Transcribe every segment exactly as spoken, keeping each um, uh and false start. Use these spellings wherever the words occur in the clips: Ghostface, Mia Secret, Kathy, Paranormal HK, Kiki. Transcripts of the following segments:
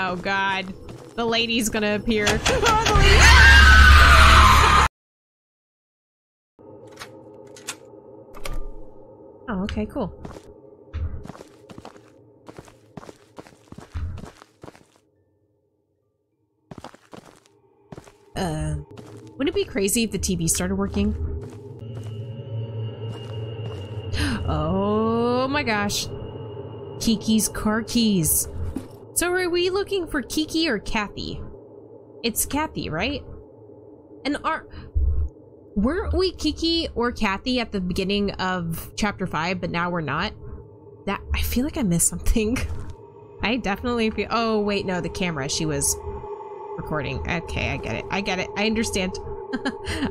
Oh god. The lady's gonna appear. Oh, the lady. Ah! Oh, okay, cool. Uh, wouldn't it be crazy if the T V started working? Oh my gosh. Kiki's car keys. So are we looking for Kiki or Kathy? It's Kathy, right? And are... Weren't we Kiki or Kathy at the beginning of chapter five, but now we're not? That... I feel like I missed something. I definitely feel... Oh, wait, no, the camera. She was... recording. Okay, I get it. I get it. I understand.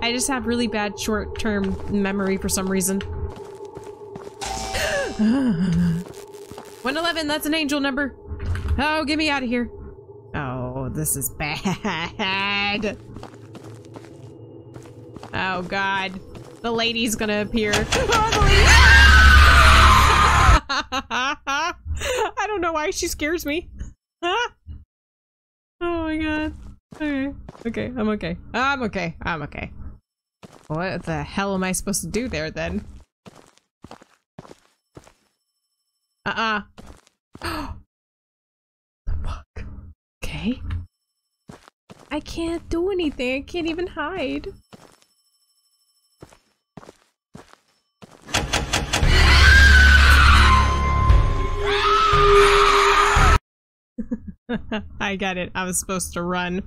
I just have really bad short-term memory for some reason. one eleven, that's an angel number. Oh, get me out of here. Oh, this is bad. Oh, God. The lady's gonna appear. Oh, the lady. I don't know why she scares me. Oh my god. Okay. Okay, I'm okay. I'm okay. I'm okay. What the hell am I supposed to do there then? Uh-uh. The fuck? Okay. I can't do anything. I can't even hide. I got it. I was supposed to run.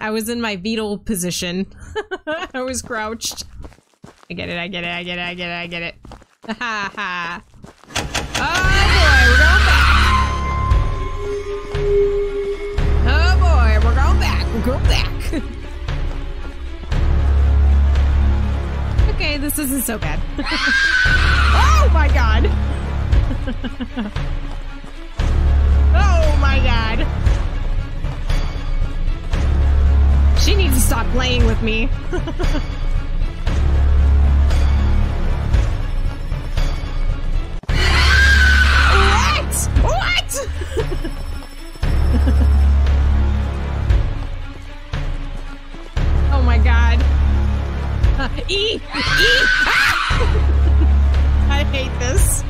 I was in my fetal position. I was crouched. I get it. I get it. I get it. I get it. I get it. Ha ha. Oh boy, we're going back. Oh boy, we're going back. We're going back. Okay, this isn't so bad. Oh my god. Oh my god. She needs to stop playing with me. What? What? Oh my god. E! E! Ah! I hate this.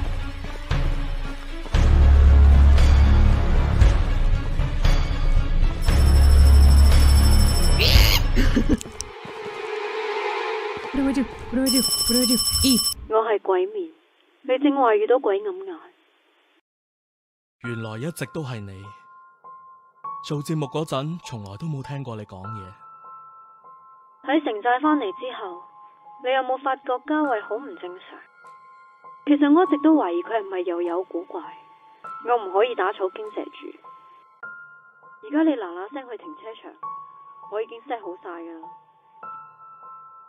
What do I do? What do I do? What do I do? E. 我係鬼面，你正話遇到鬼暗眼，原來一直都係你。做節目嗰陣，從來都冇聽過你講嘢。喺城寨翻嚟之後，你有冇發覺嘉慧好唔正常？其實我一直都懷疑佢係咪又有古怪。我唔可以打草驚蛇住。而家你嗱嗱聲去停車場。我已經 set 好晒㗎啦，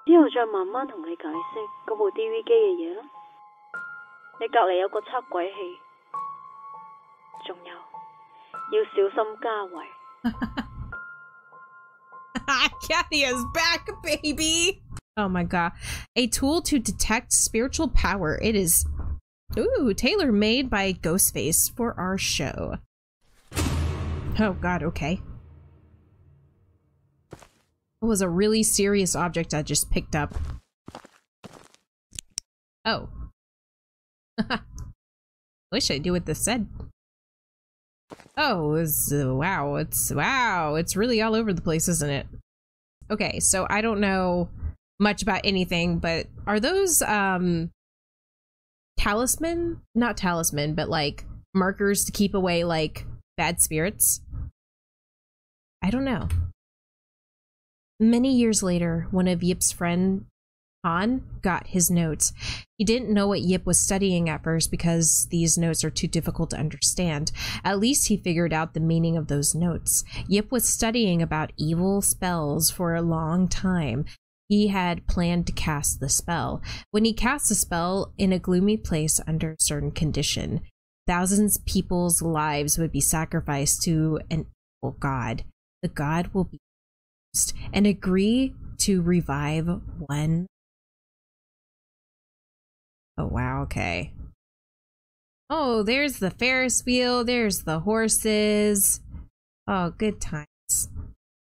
之後再慢慢同你解釋嗰部 D V 機嘅嘢啦。你隔離有個測鬼器，仲有要小心嘉維。Kathy is back, baby! Oh my god. A tool to detect spiritual power. It is ooh, tailor-made by Ghostface for our show. Oh god, okay. It was a really serious object I just picked up. Oh. Wish I knew what this said. Oh, it's, uh, wow, it's, wow, it's really all over the place, isn't it? Okay, so I don't know much about anything, but are those, um, talisman? Not talisman, but like, markers to keep away, like, bad spirits? I don't know. Many years later, one of Yip's friend, Han, got his notes. He didn't know what Yip was studying at first because these notes are too difficult to understand. At least he figured out the meaning of those notes. Yip was studying about evil spells for a long time. He had planned to cast the spell. When he cast the spell in a gloomy place under a certain condition, thousands of people's lives would be sacrificed to an evil god. The god will be and agree to revive one. Oh wow, okay. Oh, there's the Ferris wheel, there's the horses. Oh, good times.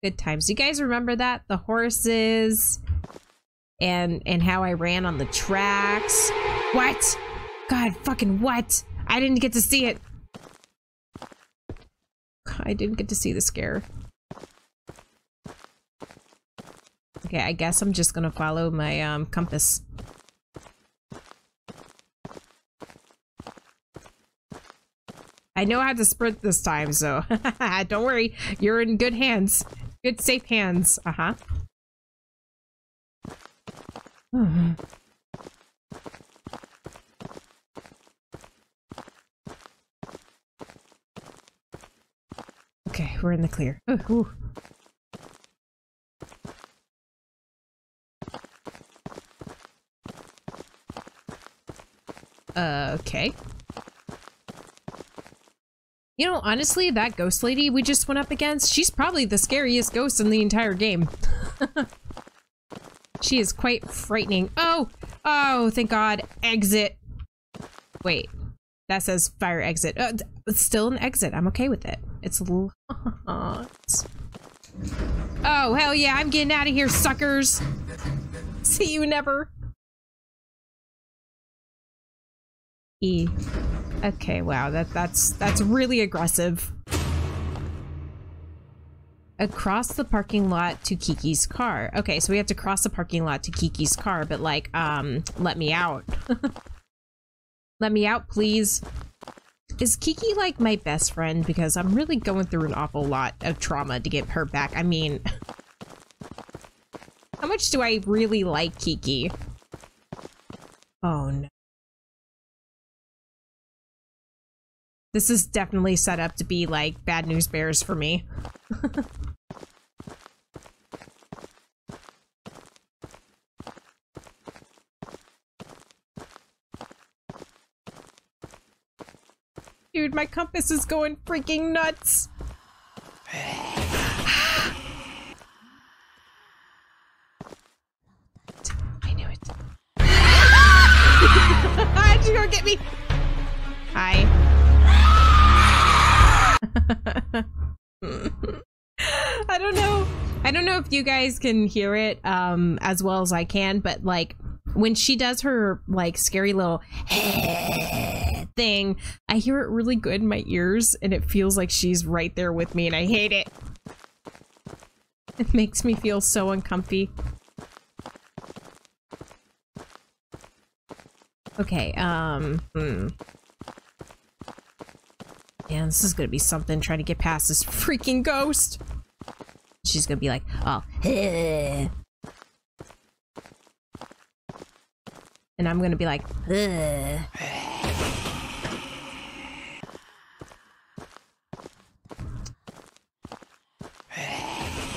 Good times. You guys remember that? The horses and and how I ran on the tracks. What? God fucking what? I didn't get to see it. I didn't get to see the scare. Okay, I guess I'm just gonna follow my um, compass. I know I had to sprint this time, so don't worry. You're in good hands. Good, safe hands. Uh-huh. Hmm. Okay, we're in the clear. Ooh, ooh. Uh, okay. You know, honestly, that ghost lady we just went up against, she's probably the scariest ghost in the entire game. She is quite frightening. Oh! Oh, thank God. Exit. Wait. That says fire exit. Uh, it's still an exit. I'm okay with it. It's locked. Oh, hell yeah. I'm getting out of here, suckers. See you never. E. Okay, wow, that that's that's really aggressive. Across the parking lot to Kiki's car. Okay, so we have to cross the parking lot to Kiki's car, but like, um, let me out. Let me out, please. Is Kiki like my best friend? Because I'm really going through an awful lot of trauma to get her back. I mean, how much do I really like Kiki? Oh no. This is definitely set up to be like Bad News Bears for me. Dude, my compass is going freaking nuts. I knew it. How'd you go get me? Hi. I don't know. I don't know if you guys can hear it um, as well as I can, but like when she does her like scary little thing, I hear it really good in my ears and it feels like she's right there with me and I hate it. It makes me feel so uncomfy. Okay, um... Hmm. Man, this is gonna be something trying to get past this freaking ghost. She's gonna be like, oh, hey. And I'm gonna be like, hey.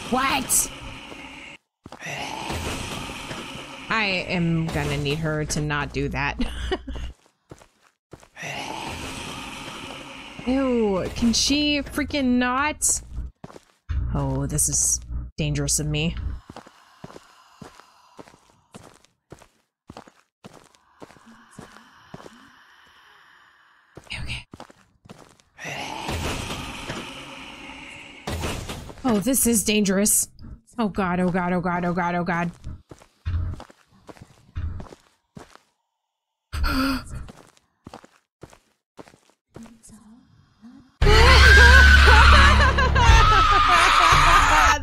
What? I am gonna need her to not do that. Ew, can she freaking not? Oh, this is dangerous of me. Okay. Oh, this is dangerous. Oh God, oh God, oh God, oh God, oh God.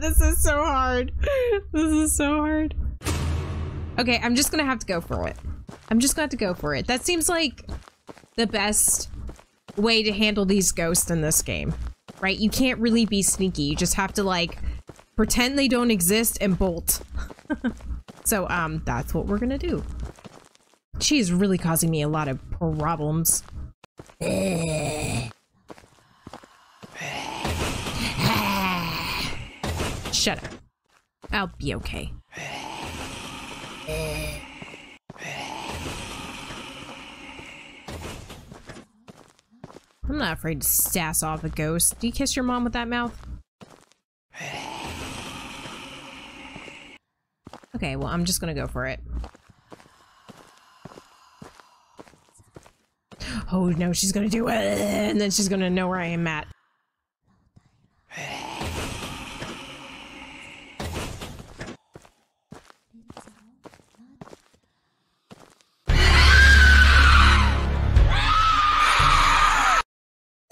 This is so hard. This is so hard. Okay, I'm just gonna have to go for it. I'm just gonna have to go for it. That seems like the best way to handle these ghosts in this game, right? You can't really be sneaky. You just have to like pretend they don't exist and bolt. So um, that's what we're gonna do. She's really causing me a lot of problems. Shut up. I'll be okay. I'm not afraid to sass off a ghost. Do you kiss your mom with that mouth? Okay, well, I'm just gonna go for it. Oh no, she's gonna do it, and then she's gonna know where I am at.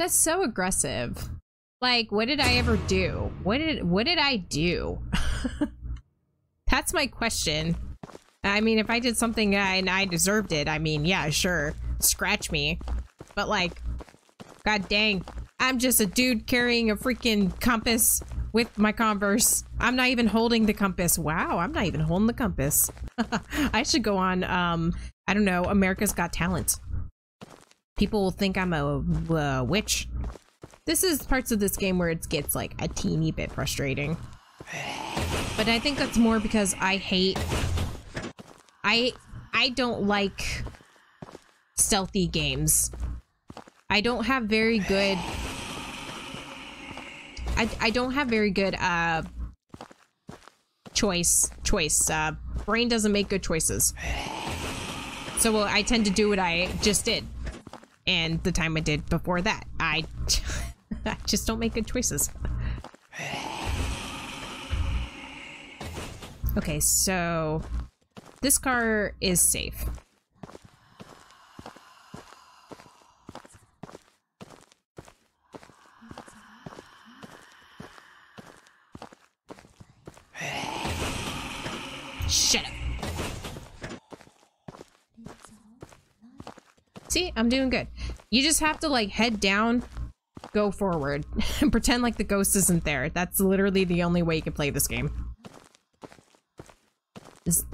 That's so aggressive. Like, what did I ever do? What did what did I do? That's my question. I mean, if I did something and I deserved it, I mean, yeah, sure, scratch me. But like, god dang, I'm just a dude carrying a freaking compass with my Converse. I'm not even holding the compass. Wow, I'm not even holding the compass. I should go on, um, I don't know, America's Got Talent. People will think I'm a, a witch. This is parts of this game where it gets like a teeny bit frustrating. But I think that's more because I hate... I I don't like stealthy games. I don't have very good I I don't have very good uh choice choice uh brain doesn't make good choices. So well, I tend to do what I just did. And the time I did before that. I I just don't make good choices. Okay, so this car is safe. Shut up. See, I'm doing good. You just have to like head down, go forward, and pretend like the ghost isn't there. That's literally the only way you can play this game.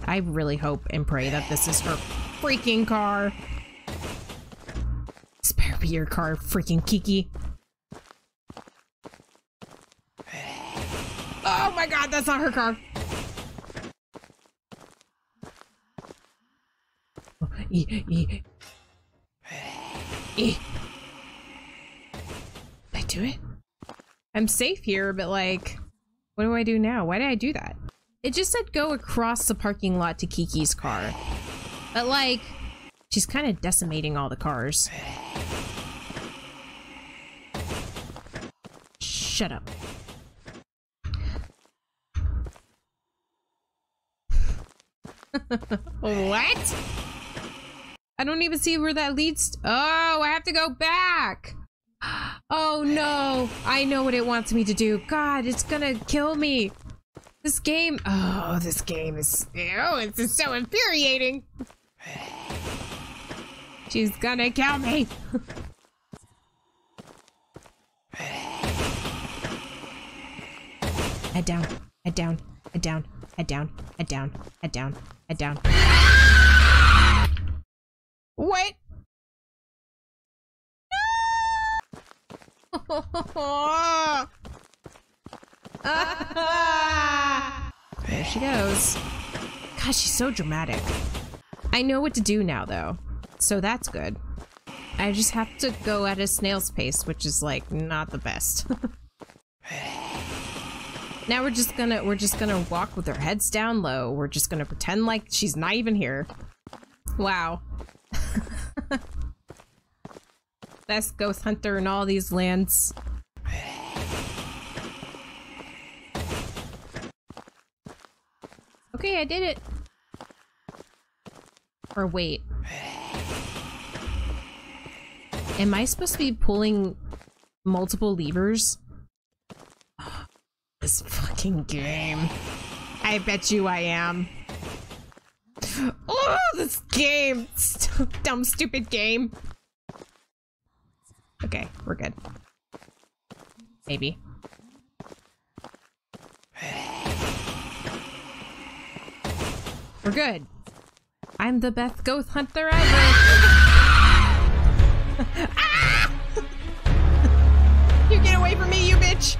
I really hope and pray that this is her freaking car. This better be your car, freaking Kiki. Oh my god, that's not her car. Oh, e e e. Did I do it? I'm safe here, but like, what do I do now? Why did I do that? It just said go across the parking lot to Kiki's car. But like, she's kind of decimating all the cars. Shut up. What? I don't even see where that leads to. Oh, I have to go back. Oh no, I know what it wants me to do. God, it's gonna kill me. This game, oh, this game is, oh, it's just so infuriating. She's gonna kill me. Head down, head down, head down, head down, head down, head down, head down. What? No! Ah! There she goes. Gosh, she's so dramatic. I know what to do now, though, so that's good. I just have to go at a snail's pace, which is like not the best. Now we're just gonna we're just gonna walk with our heads down low. We're just gonna pretend like she's not even here. Wow. Best ghost hunter in all these lands. Okay, I did it. Or wait. Am I supposed to be pulling multiple levers? Oh, this fucking game. I bet you I am. Oh, this game. Dumb, stupid game. Okay, we're good. Maybe. We're good. I'm the best ghost hunter ever. Ah! You get away from me, you bitch.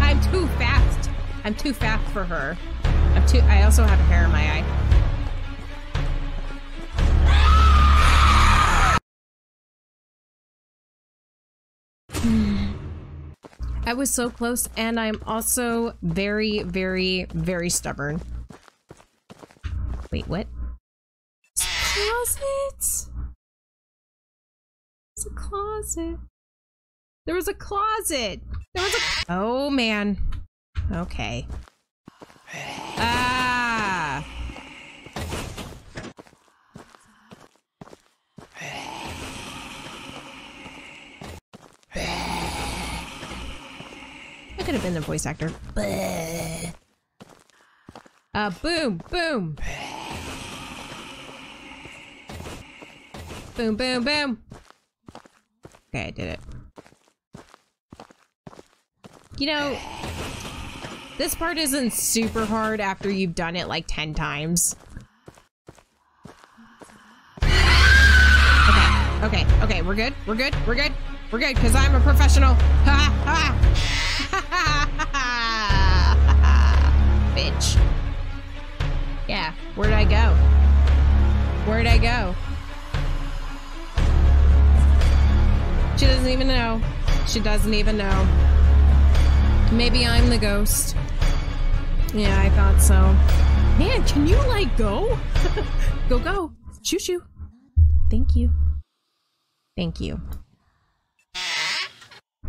I'm too fast. I'm too fast for her. I'm too. I also have hair in my eye. Hmm. I was so close, and I'm also very, very, very stubborn. Wait, what? It's a closet! It's a closet. There was a closet! There was a- Oh, man. Okay. Ah! She could have been the voice actor. Uh, boom, boom. Boom, boom, boom. Okay, I did it. You know, this part isn't super hard after you've done it like ten times. Okay, okay, okay, we're good, we're good, we're good, we're good, because I'm a professional. Ha ha ha ha ha. Bitch. Yeah, where'd I go? Where'd I go? She doesn't even know. She doesn't even know. Maybe I'm the ghost. Yeah, I thought so. Man, can you, like, go? Go, go. Shoo, shoo. Thank you. Thank you.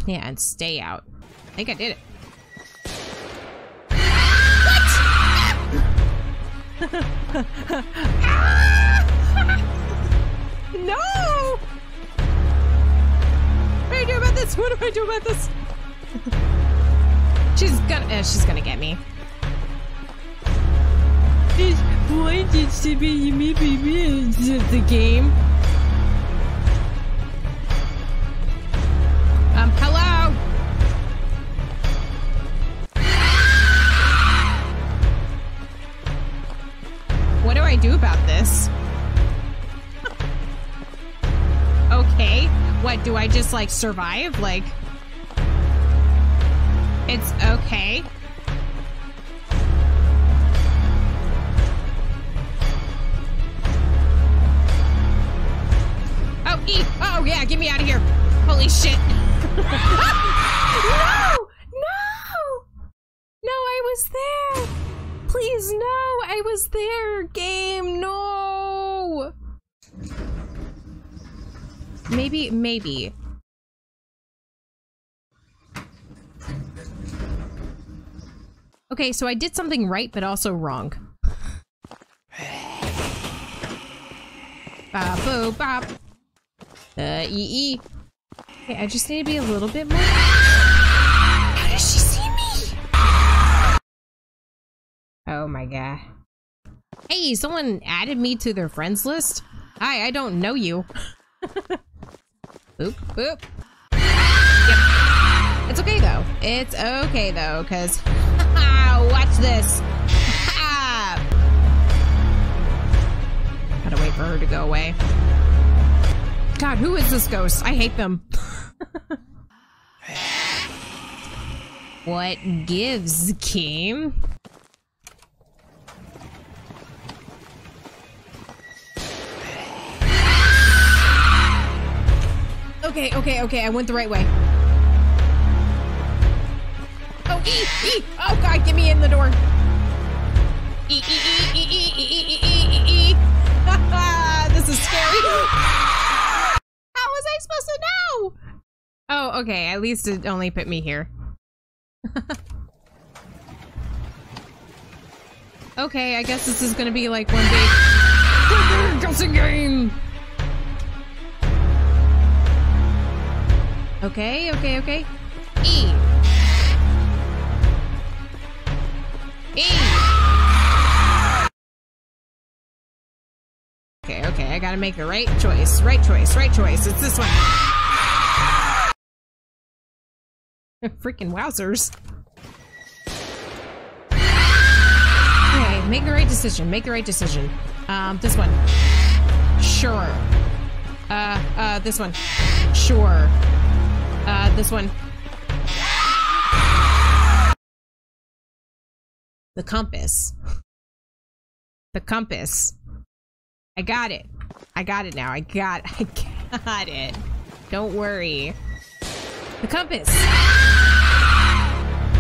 Yeah, and stay out. I think I did it. What? No! What do I do about this? What do I do about this? She's gonna, uh, she's gonna get me. She's pointed to be me, be me, the game. Um, hello. What do I do about this? Okay. What, do I just, like, survive? Like, it's okay. Oh, E! Oh, yeah, get me out of here. Holy shit. Ah! No! No! No, I was there! Please, no! I was there! Game, no! Maybe, maybe. Okay, so I did something right, but also wrong. Ba boo bop. Uh, ee ee. Okay, I just need to be a little bit more. How does she see me? Oh my god. Hey, someone added me to their friends list? Hi, I don't know you. Boop, boop. Yep. It's okay though. It's okay though, because. Watch this. Gotta wait for her to go away. God, who is this ghost? I hate them. What gives, game? Okay, okay, okay. I went the right way. Oh, E! E! Oh, God, get me in the door! E! E! E! E! E! E! E! E! E! Haha! This is scary! How was I supposed to know? Oh, okay, at least it only put me here. Okay, I guess this is gonna be like one big guessing game! Okay, okay, okay. E! E. Okay, okay, I gotta make the right choice, right choice, right choice. It's this one. Freaking wowzers. Okay, make the right decision, make the right decision. Um, this one. Sure. Uh, uh, this one. Sure. Uh, this one. The compass. The compass. I got it. I got it now. I got I got it. Don't worry. The compass.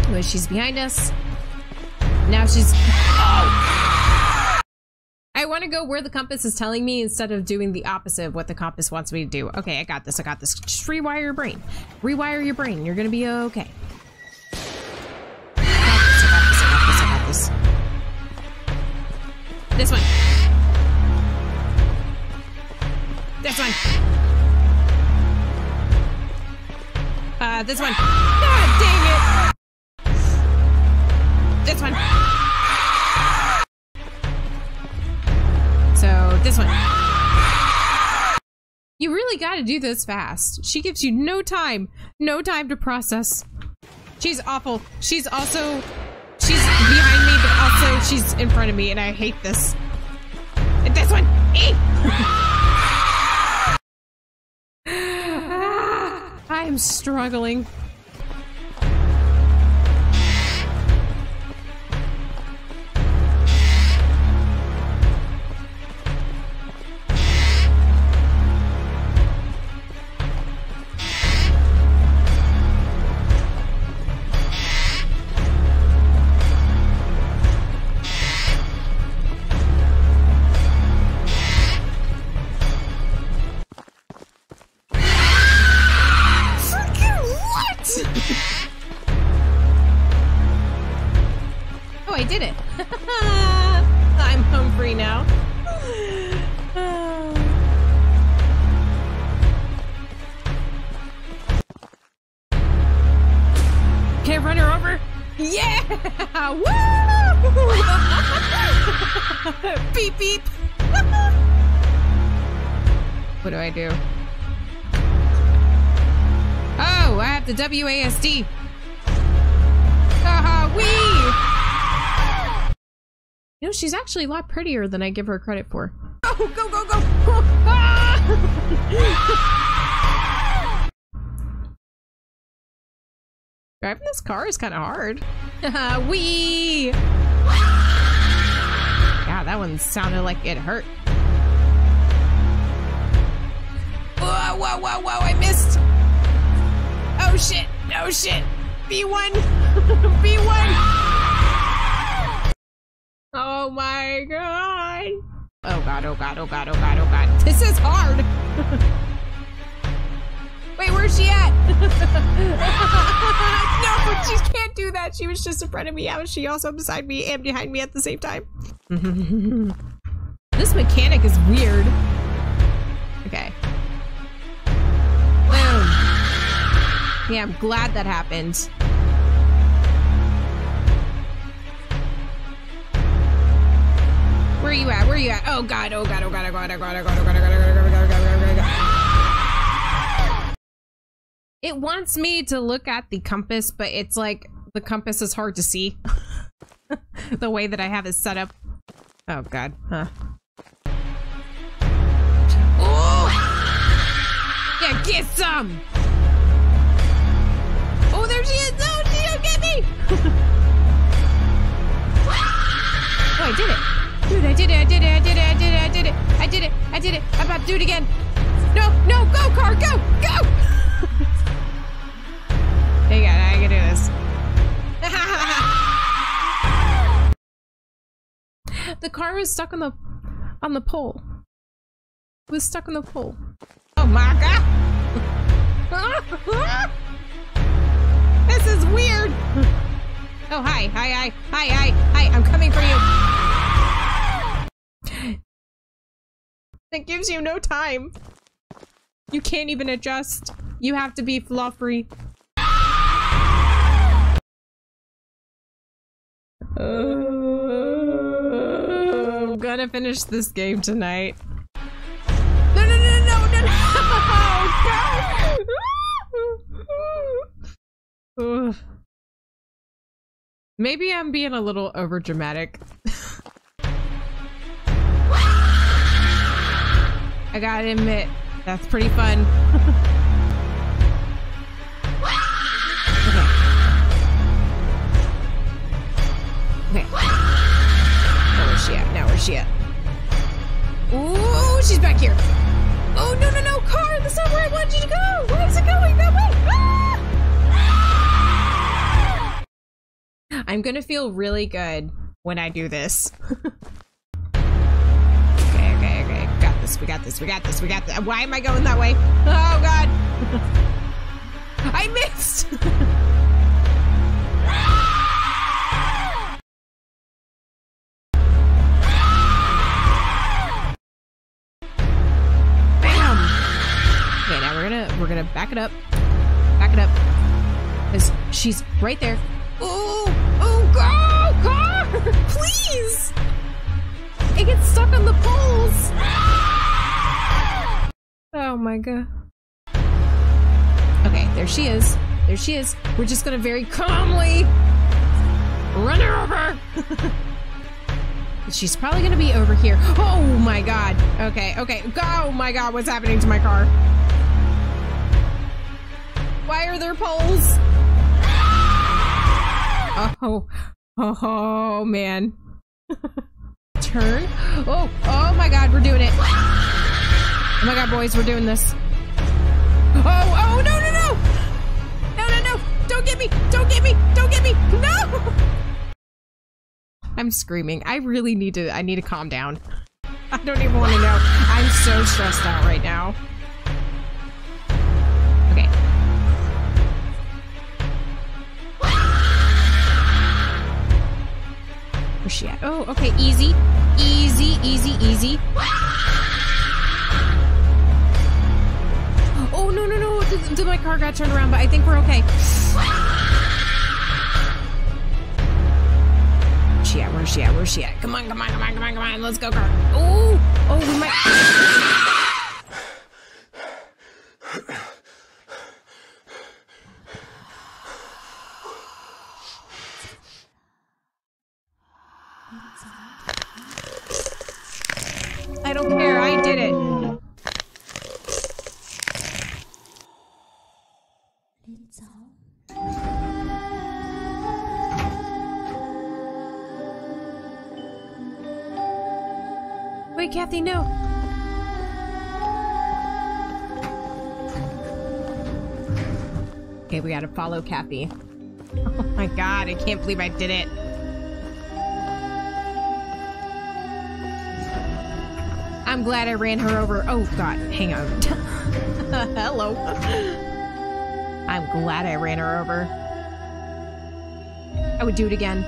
Well, she's behind us. Now she's oh. I want to go where the compass is telling me instead of doing the opposite of what the compass wants me to do. Okay, I got this. I got this. Just rewire your brain. Rewire your brain. You're gonna be okay. This one. This one. Uh, this one. God dang it! You really gotta do this fast. She gives you no time. No time to process. She's awful. She's also... She's behind me, but also she's in front of me, and I hate this. And this one! E! I am struggling. The W A S D. Haha, wee! You know, she's actually a lot prettier than I give her credit for. Oh, go, go, go! Ah! Driving this car is kind of hard. Haha, wee! Yeah, that one sounded like it hurt. Whoa, whoa, whoa, whoa, I missed! Oh shit! Oh shit! B one! B one! Oh my god! Oh god, oh god, oh god, oh god, oh god. This is hard! Wait, where's she at? No, she can't do that! She was just in front of me. How is she also beside me and behind me at the same time? This mechanic is weird. Okay. Boom. Yeah, I'm glad that happened. Where are you at? Where are you at? Oh god, oh god, oh god, oh god, oh god, oh god, oh god, oh god, oh god, oh god, oh god, oh god. It wants me to look at the compass, but it's like the compass is hard to see. The way that I have it set up. Oh god, huh. Oh! Yeah, get some! Oh, there she is! No, she don't get me! Oh, I did it! Dude, I did it, I did it, I did it, I did it, I did it, I did it, I did it, I'm about to do it again! No, no, go, car, go, go! Hang on, I can do this. The car was stuck on the, on the pole. It was stuck on the pole. Oh my god! This is weird! Oh, hi, hi, hi, hi, hi, hi, I'm coming for you. It gives you no time. You can't even adjust. You have to be fluffy. Oh, I'm gonna finish this game tonight. No, no, no, no, no, no! Oh, no. Ugh. Maybe I'm being a little over dramatic. I gotta admit, that's pretty fun. Okay. Okay. Now where's she at? Now where's she at? Ooh, she's back here. Oh no no no, car! That's not where I wanted you to go! Why is it going that way? Ah! I'm gonna feel really good when I do this. Okay, okay, okay. Got this, we got this, we got this, we got this. Why am I going that way? Oh god! I missed! Bam! Okay, now we're gonna we're gonna back it up. Back it up. Because she's right there. Ooh! Ooh, go! Go! Please! It gets stuck on the poles! Oh my god. Okay, there she is. There she is. We're just gonna very calmly run her over. She's probably gonna be over here. Oh my god. Okay, okay. Oh my god, what's happening to my car? Why are there poles? Oh, oh, oh man. Turn. Oh, oh my god, we're doing it. Oh my god, boys, we're doing this. Oh, oh, no, no, no. No, no, no. Don't get me. Don't get me. Don't get me. No. I'm screaming. I really need to, I need to calm down. I don't even want to know. I'm so stressed out right now. Okay. Where's she at? Oh, okay. Easy. Easy, easy, easy. Oh, no, no, no. The, the, my car got turned around, but I think we're okay. At? Where's she at? Where's she at? Come on, come on, come on, come on, come on. Let's go, girl. Oh, oh, we might. I don't care. I did it. Wait, Kathy, no. Okay, we gotta follow Kathy. Oh my god, I can't believe I did it. I'm glad I ran her over. Oh god, hang on. Hello. I'm glad I ran her over. I would do it again.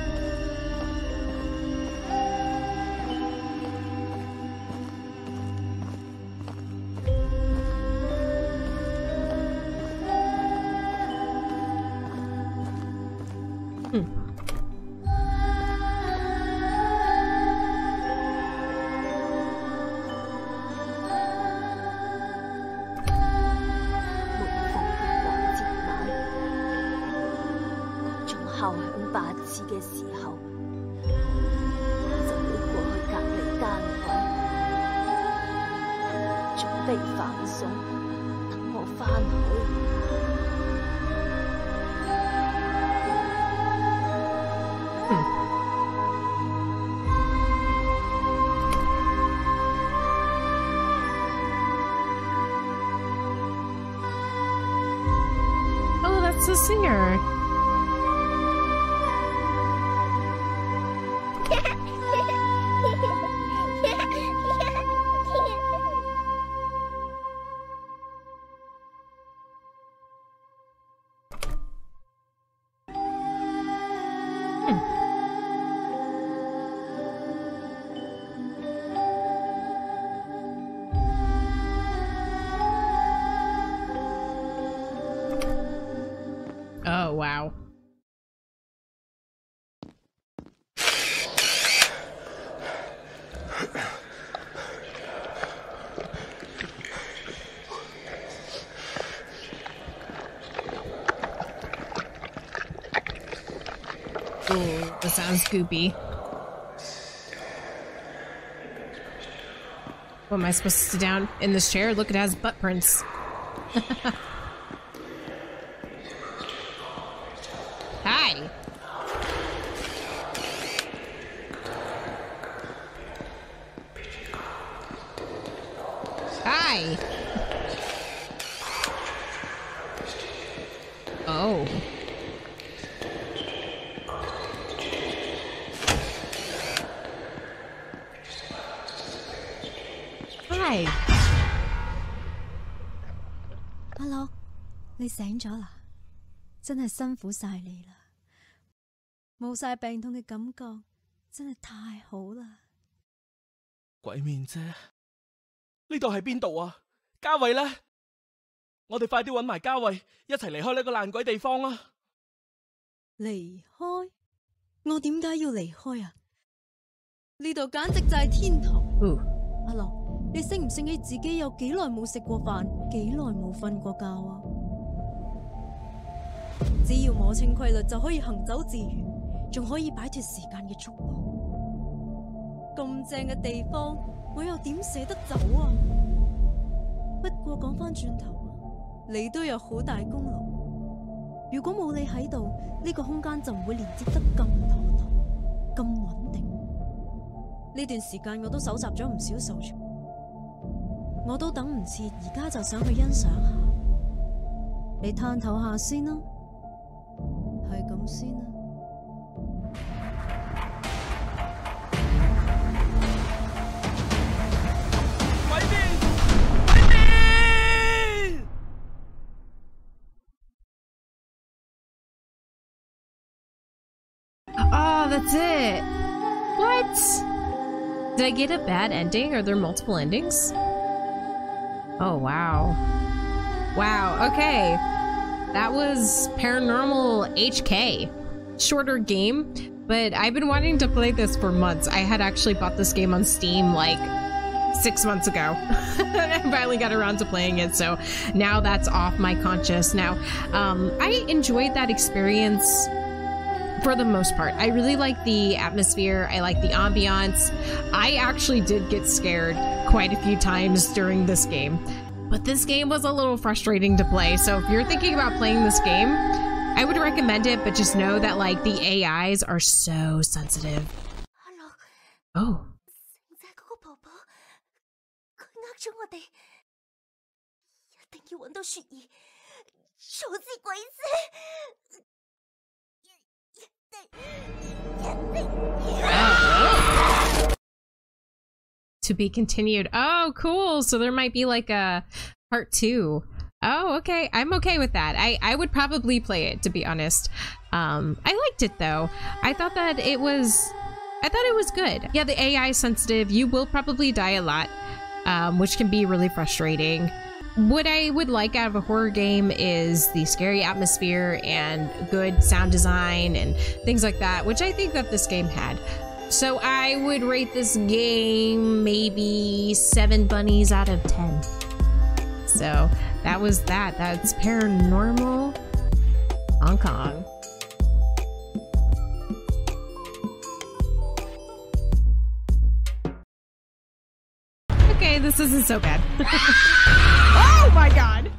The singer. That sounds goopy. What am I supposed to sit down in this chair? Look, it has butt prints. Hi. Hi. Oh. Hello， 你醒咗啦，真係辛苦晒你啦，冇晒病痛嘅感覺，真係太好啦。鬼面啫，呢度係邊度啊？嘉慧呢？我哋快啲揾埋嘉慧，一齊離開呢個爛鬼地方啦！離開？我點解要離開啊？呢度簡直就係天堂。阿樂。你醒唔醒起自己有幾耐冇食過飯，幾耐冇瞓過覺啊？只要摸清規律就可以行走自如，仲可以擺脱時間嘅束縛。咁正嘅地方，我又點捨得走啊？不過講返轉頭，你都有好大功勞。 如果冇你喺度，呢個空間就唔會連接得咁妥當、咁穩定。呢段時間我都搜集咗唔少素材，我都等唔切，而家就想去欣賞下。你攤唞下先啦，係咁先啦。鬼面，鬼面。 Oh, that's it. What? Did I get a bad ending? Are there multiple endings? Oh, wow. Wow, okay. That was Paranormal H K. Shorter game, but I've been wanting to play this for months. I had actually bought this game on Steam like six months ago. I finally got around to playing it, so now that's off my conscience now. Um, I enjoyed that experience. For the most part, I really like the atmosphere. I like the ambiance. I actually did get scared quite a few times during this game, but this game was a little frustrating to play. So if you're thinking about playing this game, I would recommend it, but just know that like the A Is are so sensitive. Oh. Oh. To be continued. Oh, cool. So there might be like a part two. Oh, okay. I'm okay with that. I, I would probably play it, to be honest. Um, I liked it though. I thought that it was, I thought it was good. Yeah, the A I is sensitive. You will probably die a lot, um, which can be really frustrating. What I would like out of a horror game is the scary atmosphere and good sound design and things like that, which I think that this game had. So I would rate this game maybe seven bunnies out of ten. So that was that. That's Paranormal Hong Kong. Okay, this isn't so bad. Oh my god!